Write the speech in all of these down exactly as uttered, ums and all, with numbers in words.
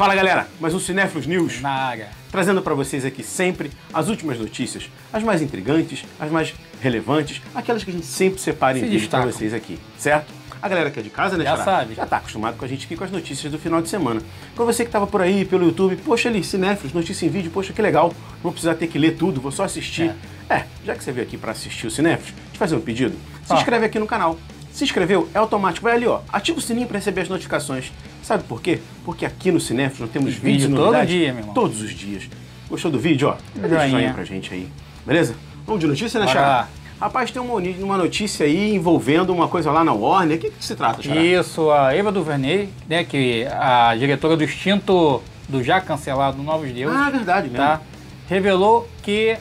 Fala galera, mais um Cinéfilos News na área, trazendo para vocês aqui sempre as últimas notícias, as mais intrigantes, as mais relevantes, aquelas que a gente sempre separa em vídeo para vocês aqui, certo? A galera que é de casa, né, já sabe, já tá acostumado com a gente aqui com as notícias do final de semana. Para você que tava por aí pelo YouTube, poxa ali, Cinéfilos, notícia em vídeo, poxa que legal, não vou precisar ter que ler tudo, vou só assistir. É, é já que você veio aqui para assistir o Cinéfilos, deixa eu fazer um pedido, se ah. inscreve aqui no canal. Se inscreveu? É automático. Vai ali, ó. Ativa o sininho para receber as notificações. Sabe por quê? Porque aqui no Cinéfilos nós temos vídeo, vídeo todo dia, meu irmão. Todos os dias. Gostou do vídeo, ó? Deixa o joinha pra gente aí. Beleza? Vamos de notícia, né, Xará? Rapaz, tem uma notícia aí envolvendo uma coisa lá na Warner. O que, que se trata, Xará? Isso, a Ava DuVernay, né, que a diretora do extinto, do já cancelado Novos Deuses. Ah, verdade mesmo. Tá? Revelou que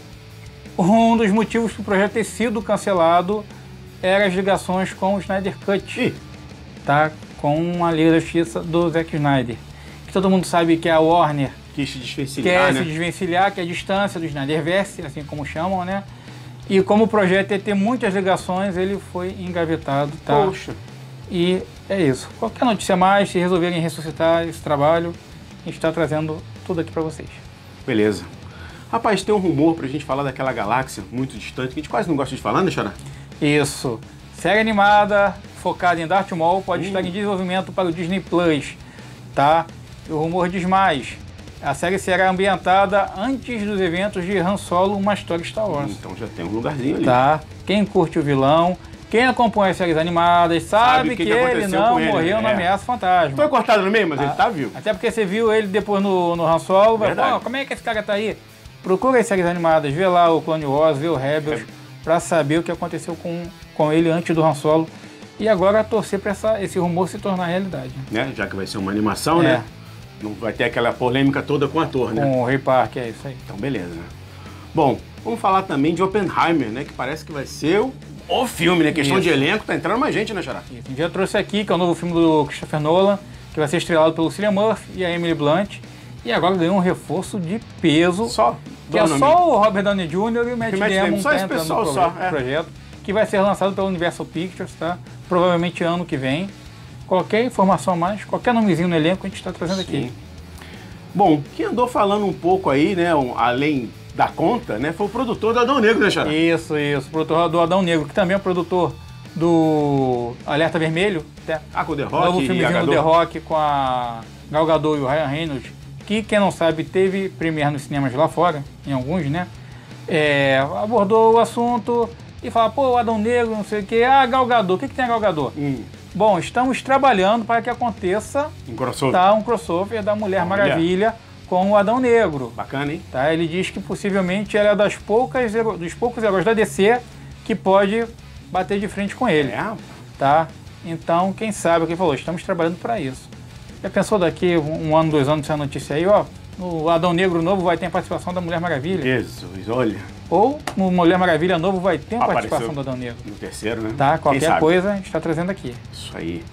um dos motivos pro projeto ter sido cancelado eram as ligações com o Snyder Cut, Ih. tá? Com a Liga da Justiça do Zack Snyder. Que todo mundo sabe que a Warner quis se desvencilhar, quer né? se desvencilhar, que é a distância do Snyderverse, assim como chamam, né? E como o projeto ia ter muitas ligações, ele foi engavetado, tá? Poxa! E é isso. Qualquer notícia mais, se resolverem ressuscitar esse trabalho, a gente está trazendo tudo aqui para vocês. Beleza. Rapaz, tem um rumor pra gente falar daquela galáxia muito distante, que a gente quase não gosta de falar, né, Xará? Isso. Série animada, focada em Darth Maul, pode hum. estar em desenvolvimento para o Disney Plus, tá? O rumor diz mais. A série será ambientada antes dos eventos de Han Solo, uma história Star Wars. Então já tem um lugarzinho ali. Tá? Quem curte o vilão, quem acompanha as séries animadas, sabe, sabe que, que ele não ele, morreu né? na ameaça fantasma. Foi cortado no meio, mas ah, ele tá vivo. Até porque você viu ele depois no, no Han Solo, vai falar, como é que esse cara tá aí? Procura as séries animadas, vê lá o Clone Wars, vê o Rebels. É. Para saber o que aconteceu com, com ele antes do Han Solo e agora torcer para esse rumor se tornar realidade. Né? Já que vai ser uma animação, é. né? Não vai ter aquela polêmica toda com o ator, né? Com o Ray Park, é isso aí. Então, beleza. Bom, vamos falar também de Oppenheimer, né? Que parece que vai ser o, o filme, né? Questão isso. de elenco, tá entrando mais gente, né, Xará? Um dia eu trouxe aqui, que é o novo filme do Christopher Nolan, que vai ser estrelado pelo Cillian Murphy e a Emily Blunt. E agora ganhou um reforço de peso. Só? Que é só o Robert Downey Júnior e o Matt Damon tá entrando no proje só, é. projeto, que vai ser lançado pela Universal Pictures, tá? Provavelmente ano que vem. Qualquer informação a mais, qualquer nomezinho no elenco, a gente está trazendo Sim. aqui. Bom, quem andou falando um pouco aí, né, um, além da conta, né, foi o produtor do Adão Negro, né, Xará? Isso, isso. O produtor do Adão Negro, que também é o produtor do Alerta Vermelho. Tá? Ah, com o The Rock. O novo filmezinho do The Rock com a Gal Gadot e o Ryan Reynolds. Que, quem não sabe, teve premiere nos cinemas lá fora, em alguns, né? É, abordou o assunto e fala, pô, Adão Negro, não sei o que, ah, Gal Gadot, o que, que tem a Gal Gadot? Hum. Bom, estamos trabalhando para que aconteça um crossover, tá, um crossover da Mulher Maravilha com o Adão Negro. Bacana, hein? Tá, ele diz que possivelmente ela é das poucas, dos poucos heróis da D C que pode bater de frente com ele. É. Tá? Então, quem sabe o que ele falou, estamos trabalhando para isso. Já pensou daqui um ano, dois anos, essa notícia aí, ó, o Adão Negro novo vai ter a participação da Mulher Maravilha. Jesus, olha. Ou o Mulher Maravilha novo vai ter a Apareceu participação do Adão Negro. No terceiro, né? Tá, qualquer coisa a gente tá trazendo aqui. Isso aí.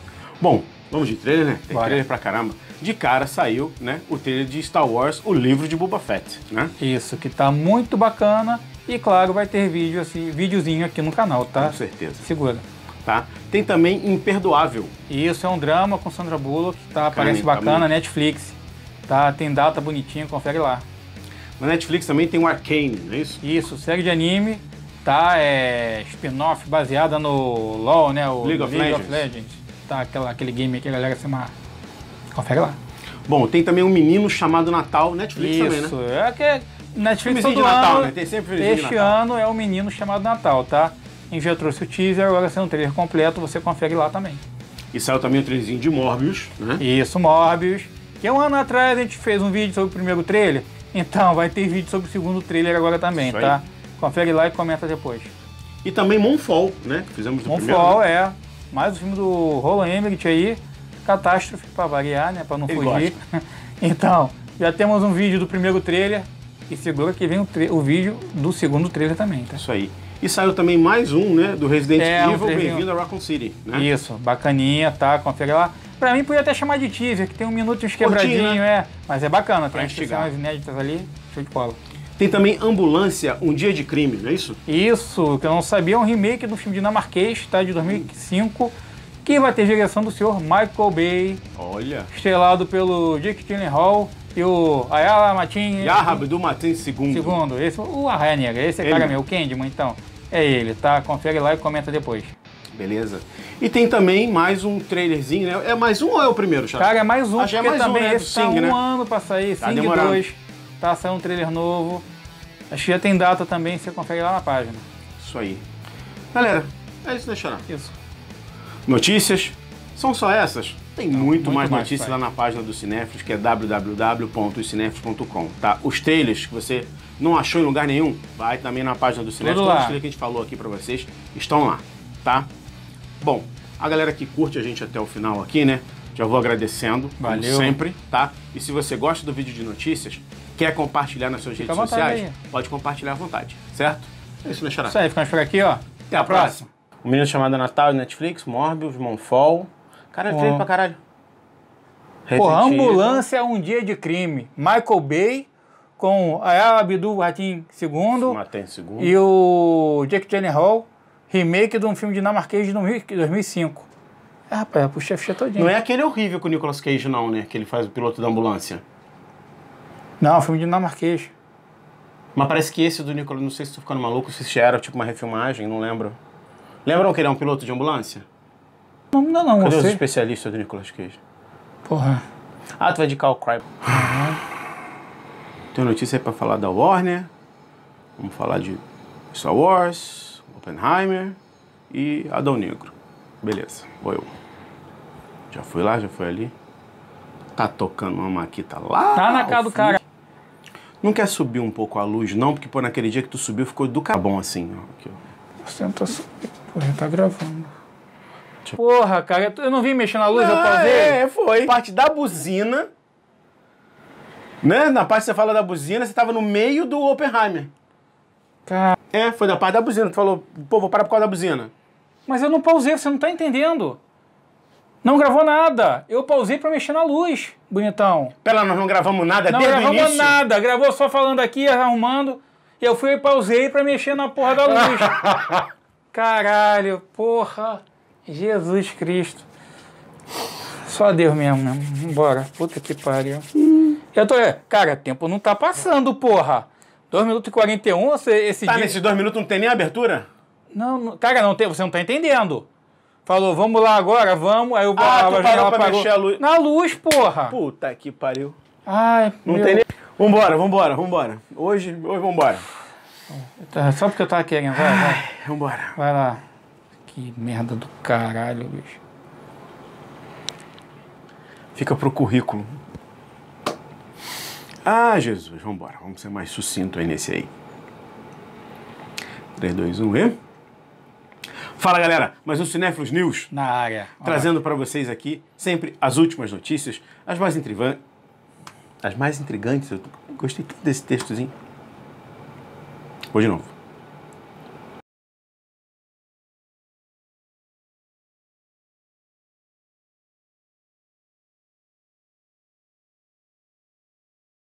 Bom, vamos de trailer, né? Tem Bora. trailer pra caramba. De cara saiu, né, o trailer de Star Wars, o livro de Boba Fett, né? Isso, que tá muito bacana e, claro, vai ter vídeo assim, videozinho aqui no canal, tá? Com certeza. Segura. Tá? Tem também Imperdoável. Isso, é um drama com Sandra Bullock, tá? Parece bacana, tá Netflix, tá? Tem data bonitinha, confere lá. Na Netflix também tem o Arcane, não é isso? Isso, série de anime, tá? É spin-off baseada no LoL, né? O League of League Legends. Of Legends. Tá, aquela, aquele game que a galera se marra. Confere lá. Bom, tem também um Menino Chamado Natal, Netflix isso, também, né? Isso, é que Netflix todo de Natal, ano, né? Tem sempre filmezinho de Natal. Este ano é o Menino Chamado Natal, tá? A gente já trouxe o teaser, agora sendo um trailer completo, você confere lá também. E saiu também o trailerzinho de Morbius, né? Isso, Morbius. Que um ano atrás a gente fez um vídeo sobre o primeiro trailer, então vai ter vídeo sobre o segundo trailer agora também, Isso tá? Aí. Confere lá e comenta depois. E também Moonfall, né? Fizemos o primeiro. Moonfall, né? é. Mais o filme do Roland Emmerich aí, catástrofe pra variar, né? Pra não Ele fugir. Então, já temos um vídeo do primeiro trailer e segura que vem o, o vídeo do segundo trailer também, tá? Isso aí. E saiu também mais um, né, do Resident é, Evil, um Bem-vindo a Raccoon City, né? Isso, bacaninha, tá, confere lá. Pra mim, podia até chamar de teaser, que tem um minuto e uns quebradinhos, né? é. Mas é bacana, pra tem instigar. As inéditas ali, show de bola. Tem também Ambulância, Um Dia de Crime, não é isso? Isso, que eu não sabia, é um remake do filme dinamarquês, tá, de dois mil e cinco, hum. que vai ter direção do senhor Michael Bay. Olha. Estrelado pelo Jake Gyllenhaal e o Ayala Matin. E a do Matin segundo. Segundo, esse, o Arraia Negra, esse é cara meu, o Candyman, então. É ele, tá? Confere lá e comenta depois. Beleza. E tem também mais um trailerzinho, né? É mais um ou é o primeiro, Chaves? Cara, é mais um, acho porque é mais também um, né? Esse Sing, tá um né? ano pra sair, tá Sing demorando. dois, tá saindo um trailer novo. Acho que já tem data também, você confere lá na página. Isso aí. Galera, é isso, né, Xará? Isso. Notícias? São só essas? Tem muito, muito mais, mais notícias lá na página do Cinéfilos, que é w w w ponto cinéfilos ponto com, tá? Os trailers que você não achou em lugar nenhum, vai também na página do Cinéfilos. Todos os trailers que a gente falou aqui pra vocês estão lá, tá? Bom, a galera que curte a gente até o final aqui, né? Já vou agradecendo, valeu, como sempre, tá? E se você gosta do vídeo de notícias, quer compartilhar nas suas fica redes sociais, aí. Pode compartilhar à vontade, certo? É isso, né, Xará? Isso aí, ficamos por aqui, ó. Até, até a próxima. próxima. O Menino Chamado Natal, Netflix, Morbius, Moonfall. Cara, eu treino pra caralho. Pô, Ambulância é um dia de crime. Michael Bay com a Ava DuVernay segundo e o Jake Gyllenhaal, remake de um filme dinamarquês de dois mil e cinco. É, rapaz, puxa a ficha todinha. Não é aquele horrível com o Nicolas Cage, não, né? Que ele faz o piloto da ambulância. Não, filme dinamarquês. Mas parece que esse do Nicolas, não sei se tô ficando maluco, se isso era tipo uma refilmagem, não lembro. Lembram que ele é um piloto de ambulância? Não, não, não. Cadê você? Os especialistas do Nicolas Cage? Porra. Ah, tu vai de Cal Cry. Uhum. Tem notícia aí pra falar da Warner. Vamos falar de Star Wars, Oppenheimer e Adão Negro. Beleza, vou eu. Já fui lá, já fui ali. Tá tocando uma maquita lá. Tá na cara do cara. Não quer subir um pouco a luz, não? Porque, pô, naquele dia que tu subiu ficou do cara. Tá bom assim, ó. Aqui, ó. Você não tá subindo. Pô, já tá gravando. Porra, cara, eu não vim mexer na luz, não, eu pausei. É, foi. Parte da buzina, né? Na parte que você fala da buzina, você tava no meio do Oppenheimer. Cara... É, foi da parte da buzina. Tu falou, pô, vou parar por causa da buzina. Mas eu não pausei, você não tá entendendo. Não gravou nada. Eu pausei pra mexer na luz, bonitão. Pera, nós não gravamos nada desde o início? Não gravamos nada. Gravou só falando aqui, arrumando. Eu fui e pausei pra mexer na porra da luz. Caralho, porra... Jesus Cristo. Só Deus mesmo, né? Bora. Puta que pariu. Hum. Eu tô... Cara, o tempo não tá passando, porra. dois minutos e quarenta e um, esse tá, dia... nesses dois minutos não tem nem abertura? Não, não... Cara, não tem... você não tá entendendo. Falou, vamos lá agora, vamos. Aí eu ah, tu parou pra mexer a luz. Na luz, porra. Puta que pariu. Ai, não meu... tem nem... Vambora, vambora, vambora. Hoje, hoje vambora. Só porque eu tava querendo. Vai, vai. Ai, vambora. Vai lá. Que merda do caralho, bicho. Fica pro currículo. Ah, Jesus, vambora. Vamos ser mais sucinto aí nesse aí. três, dois, um e... Fala, galera. Mais um Cinéfilos News. Na área. Olá. Trazendo pra vocês aqui sempre as últimas notícias, as mais intrigantes. As mais intrigantes. Eu gostei tanto desse textozinho. Vou de novo.